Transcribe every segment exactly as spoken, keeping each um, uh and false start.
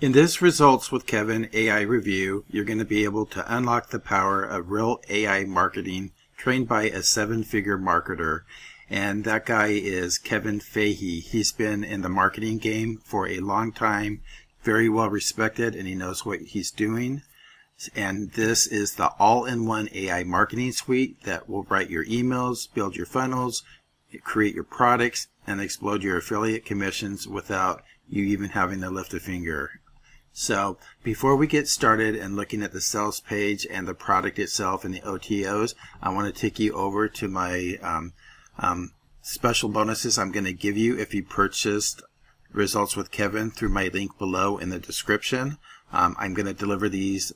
In this Results with Kevin A I review, you're going to be able to unlock the power of real A I marketing trained by a seven-figure marketer. And that guy is Kevin Fahey. He's been in the marketing game for a long time, very well respected, and he knows what he's doing. And this is the all-in-one A I marketing suite that will write your emails, build your funnels, create your products, and explode your affiliate commissions without you even having to lift a finger. So before we get started and looking at the sales page and the product itself and the O T Os, I want to take you over to my um, um, special bonuses I'm going to give you if you purchased Results with Kevin through my link below in the description. Um, I'm going to deliver these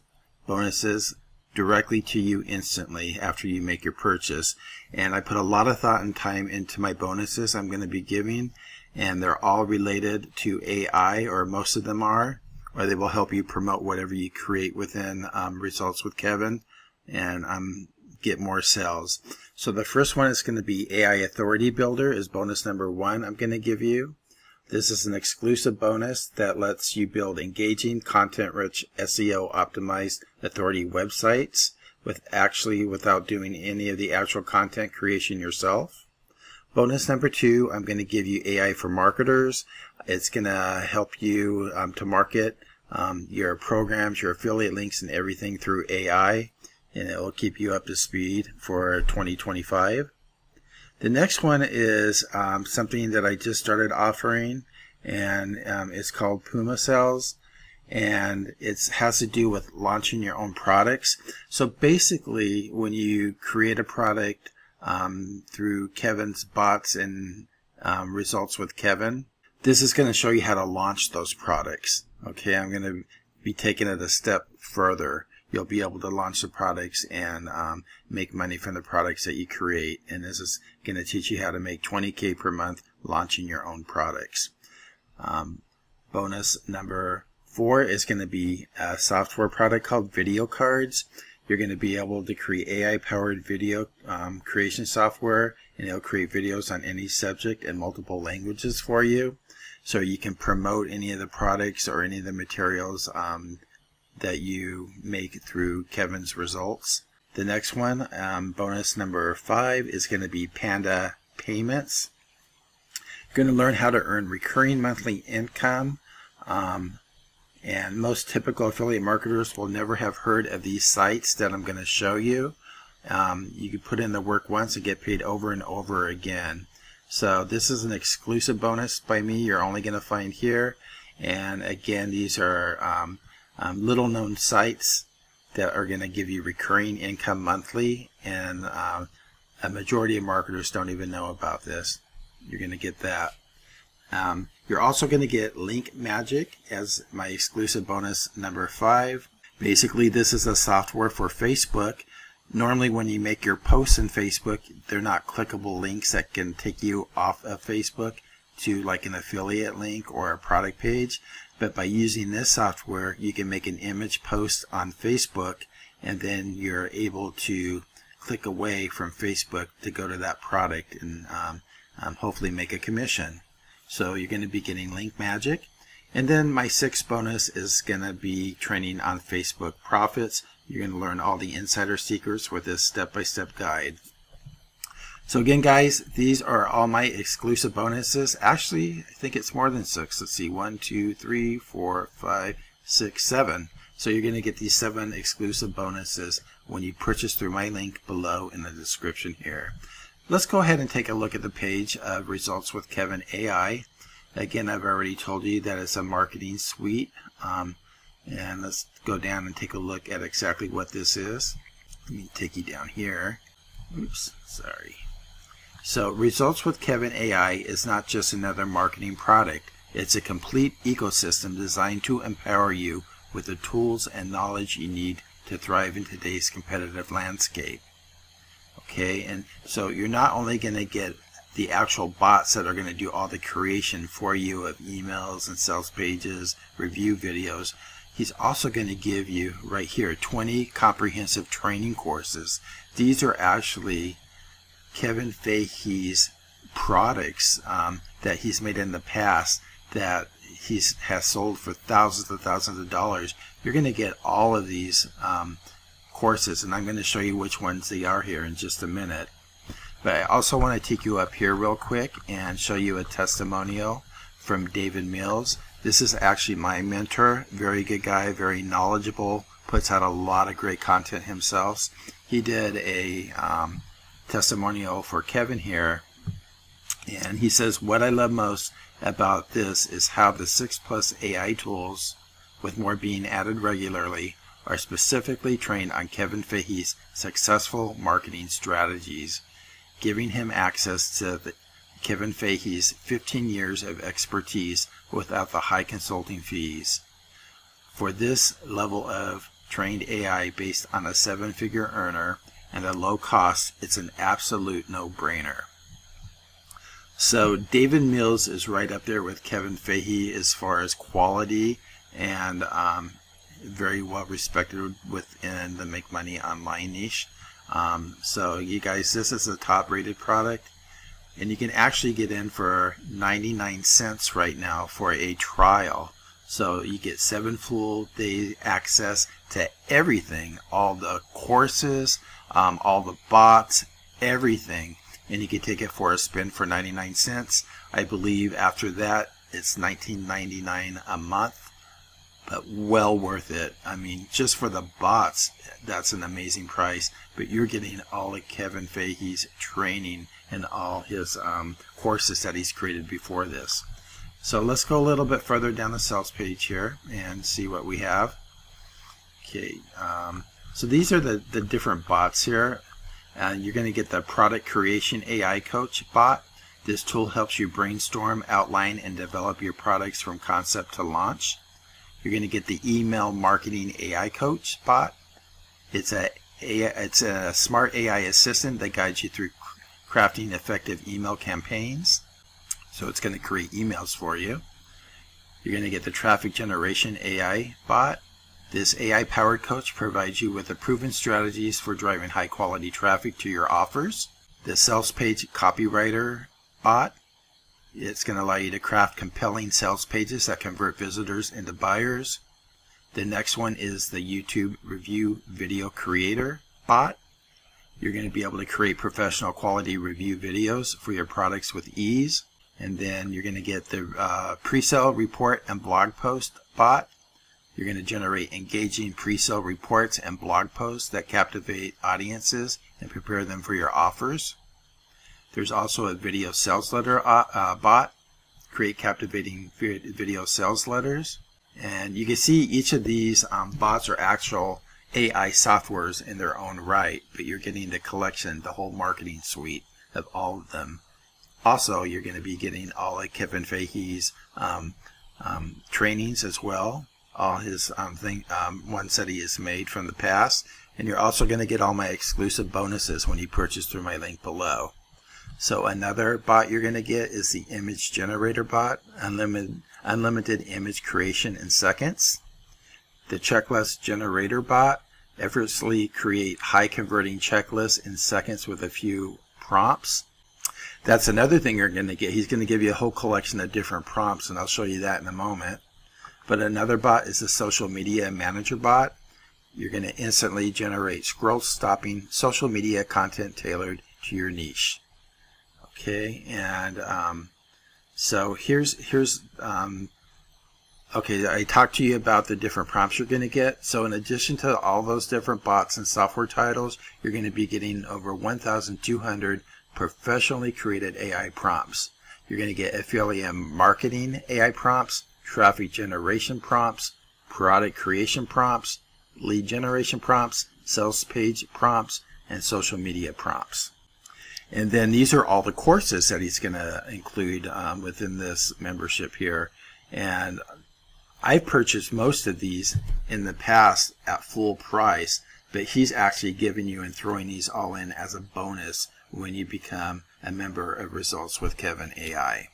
bonuses directly to you instantly after you make your purchase. And I put a lot of thought and time into my bonuses I'm going to be giving, and they're all related to A I, or most of them are. Or they will help you promote whatever you create within um, Results with Kevin and um, get more sales. So the first one is going to be A I Authority Builder is bonus number one I'm going to give you. This is an exclusive bonus that lets you build engaging, content-rich, S E O-optimized authority websites with actually without doing any of the actual content creation yourself. Bonus number two, I'm going to give you A I for Marketers. It's going to help you um, to market um, your programs, your affiliate links, and everything through A I, and it will keep you up to speed for twenty twenty-five. The next one is um, something that I just started offering, and um, it's called Puma Sales, and it has to do with launching your own products. So basically, when you create a product Um, through Kevin's bots and um, Results with Kevin, this is going to show you how to launch those products. Okay, I'm going to be taking it a step further. You'll be able to launch the products and um, make money from the products that you create. And this is going to teach you how to make twenty K per month launching your own products. Um, bonus number four is going to be a software product called Video Cards. You're going to be able to create A I-powered video um, creation software, and it'll create videos on any subject in multiple languages for you. So you can promote any of the products or any of the materials um, that you make through Kevin's results. The next one, um, bonus number five, is going to be Panda Payments. You're going to learn how to earn recurring monthly income. Um, And most typical affiliate marketers will never have heard of these sites that I'm going to show you. Um, you can put in the work once and get paid over and over again. So this is an exclusive bonus by me you're only going to find here. And again, these are um, um, little known sites that are going to give you recurring income monthly. And uh, a majority of marketers don't even know about this. You're going to get that. Um, you're also going to get Link Magic as my exclusive bonus number five. Basically, this is a software for Facebook. Normally, when you make your posts in Facebook, they're not clickable links that can take you off of Facebook to like an affiliate link or a product page. But by using this software, you can make an image post on Facebook, and then you're able to click away from Facebook to go to that product and um, um, hopefully make a commission. So you're going to be getting Link Magic. And then my sixth bonus is going to be training on Facebook Profits. You're going to learn all the insider secrets with this step-by-step guide. So again, guys, these are all my exclusive bonuses. Actually, I think it's more than six. Let's see, one, two, three, four, five, six, seven. So you're going to get these seven exclusive bonuses when you purchase through my link below in the description here. Let's go ahead and take a look at the page of Results with Kevin A I. Again, I've already told you that it's a marketing suite. Um, and let's go down and take a look at exactly what this is. Let me take you down here. Oops, sorry. So Results with Kevin A I is not just another marketing product. It's a complete ecosystem designed to empower you with the tools and knowledge you need to thrive in today's competitive landscape. Okay, and so you're not only going to get the actual bots that are going to do all the creation for you of emails and sales pages, review videos, he's also going to give you right here twenty comprehensive training courses. These are actually Kevin Fahey's products um, that he's made in the past that he's has sold for thousands and thousands of dollars, you're going to get all of these um, courses, and I'm going to show you which ones they are here in just a minute. But I also want to take you up here real quick and show you a testimonial from David Mills. This is actually my mentor, very good guy, very knowledgeable, puts out a lot of great content himself. He did a um, testimonial for Kevin here, and he says, what I love most about this is how the six plus A I tools, with more being added regularly, are specifically trained on Kevin Fahey's successful marketing strategies, giving him access to the Kevin Fahey's fifteen years of expertise without the high consulting fees. For this level of trained A I based on a seven-figure earner and a low cost, it's an absolute no-brainer. So David Mills is right up there with Kevin Fahey as far as quality, and um, very well respected within the make money online niche. Um, so you guys, this is a top rated product, and you can actually get in for ninety-nine cents right now for a trial. So you get seven full day access to everything, all the courses, um, all the bots, everything. And you can take it for a spin for ninety-nine cents. I believe after that it's nineteen ninety-nine a month, but well worth it. I mean, just for the bots, that's an amazing price. But you're getting all of Kevin Fahey's training and all his um, courses that he's created before this. So let's go a little bit further down the sales page here and see what we have. Okay, um, so these are the, the different bots here. Uh, you're going to get the Product Creation A I Coach bot. This tool helps you brainstorm, outline, and develop your products from concept to launch. You're going to get the Email Marketing A I Coach bot. It's a, it's a smart A I assistant that guides you through crafting effective email campaigns. So it's going to create emails for you. You're going to get the Traffic Generation A I bot. This A I-powered coach provides you with the proven strategies for driving high-quality traffic to your offers. The Sales Page Copywriter bot, it's going to allow you to craft compelling sales pages that convert visitors into buyers. The next one is the YouTube Review Video Creator bot. You're going to be able to create professional quality review videos for your products with ease. And then you're going to get the uh, Pre-Sale Report and Blog Post bot. You're going to generate engaging pre-sale reports and blog posts that captivate audiences and prepare them for your offers. There's also a video sales letter uh, uh, bot. Create captivating video sales letters. And you can see each of these um, bots are actual A I softwares in their own right, but you're getting the collection, the whole marketing suite of all of them. Also, you're going to be getting all of Kevin Fahey's um, um, trainings as well. All his um, thing, um, ones that he has made from the past. And you're also going to get all my exclusive bonuses when you purchase through my link below. So another bot you're going to get is the Image Generator bot, unlimited, unlimited image creation in seconds. The Checklist Generator bot, effortlessly create high converting checklists in seconds with a few prompts. That's another thing you're going to get. He's going to give you a whole collection of different prompts, and I'll show you that in a moment. But another bot is the Social Media Manager bot. You're going to instantly generate scroll-stopping social media content tailored to your niche. Okay, and um, so here's, here's um, okay, I talked to you about the different prompts you're going to get. So in addition to all those different bots and software titles, you're going to be getting over one thousand two hundred professionally created A I prompts. You're going to get affiliate marketing A I prompts, traffic generation prompts, product creation prompts, lead generation prompts, sales page prompts, and social media prompts. And then these are all the courses that he's going to include um, within this membership here. And I've purchased most of these in the past at full price, but he's actually giving you and throwing these all in as a bonus when you become a member of Results with Kevin A I.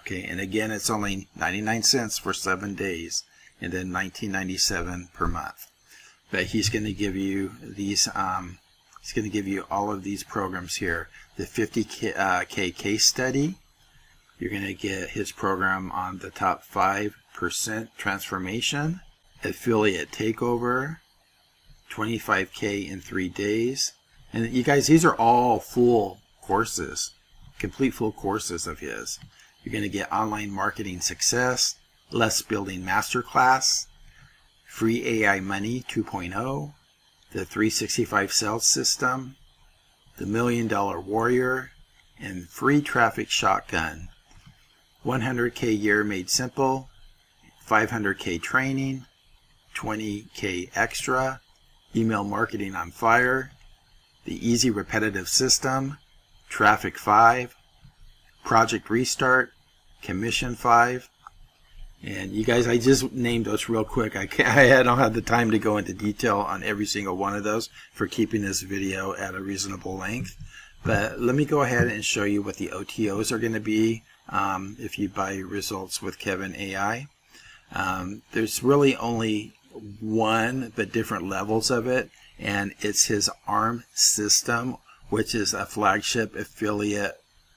Okay, and again, it's only ninety-nine cents for seven days, and then nineteen ninety-seven per month. But he's going to give you these. Um, he's going to give you all of these programs here: the fifty K, uh, K case study, You're going to get his program on the top five percent transformation, affiliate takeover, twenty-five K in three days. And you guys, these are all full courses, complete full courses of his. You're going to get online marketing success, less building masterclass, free A I money two point oh, the three sixty-five sales system, the million dollar warrior, and free traffic shotgun. one hundred K year made simple, five hundred K training, twenty K extra, email marketing on fire, the easy repetitive system, traffic five, project restart, commission five. And you guys, I just named those real quick. I can't, I don't have the time to go into detail on every single one of those for keeping this video at a reasonable length. But let me go ahead and show you what the O T Os are going to be um, if you buy Results with Kevin A I. Um, there's really only one, but different levels of it, and it's his ARM system, which is a flagship affiliate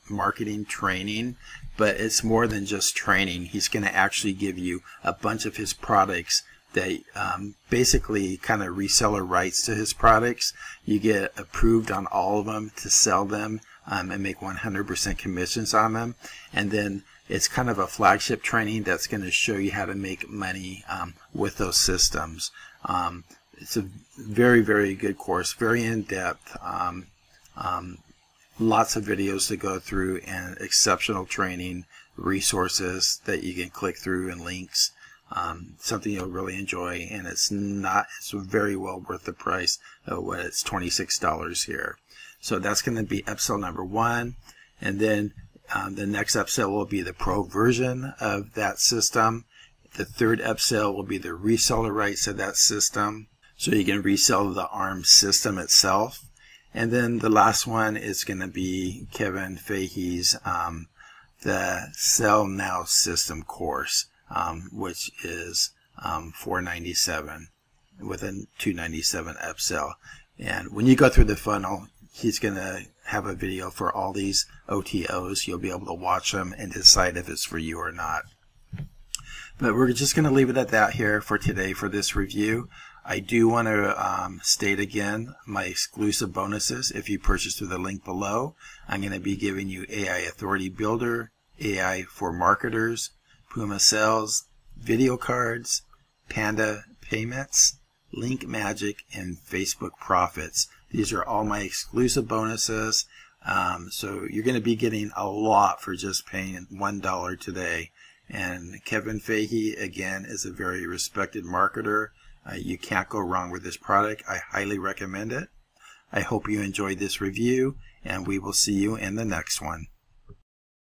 marketing training. But it's more than just training. He's going to actually give you a bunch of his products that um, basically kind of reseller rights to his products. You get approved on all of them to sell them um, and make one hundred percent commissions on them. And then it's kind of a flagship training that's going to show you how to make money um, with those systems. Um, it's a very, very good course, very in-depth. Um, um, Lots of videos to go through and exceptional training resources that you can click through and links. Um, something you'll really enjoy, and it's not it's very well worth the price of what it's twenty-six dollars here. So that's going to be upsell number one, and then um, the next upsell will be the pro version of that system. The third upsell will be the reseller rights of that system, so you can resell the ARM system itself. And then the last one is going to be Kevin Fahey's um, the Sell Now System course, um, which is um, four ninety-seven with a two ninety-seven upsell. And when you go through the funnel, he's going to have a video for all these O T Os. You'll be able to watch them and decide if it's for you or not. But we're just going to leave it at that here for today for this review. I do want to um, state again my exclusive bonuses. If you purchase through the link below, I'm going to be giving you A I Authority Builder, A I for Marketers, Puma Sales, Video Cards, Panda Payments, Link Magic, and Facebook Profits. These are all my exclusive bonuses. Um, so you're going to be getting a lot for just paying one dollar today. And Kevin Fahey, again, is a very respected marketer. Uh, you can't go wrong with this product. I highly recommend it. I hope you enjoyed this review, and we will see you in the next one.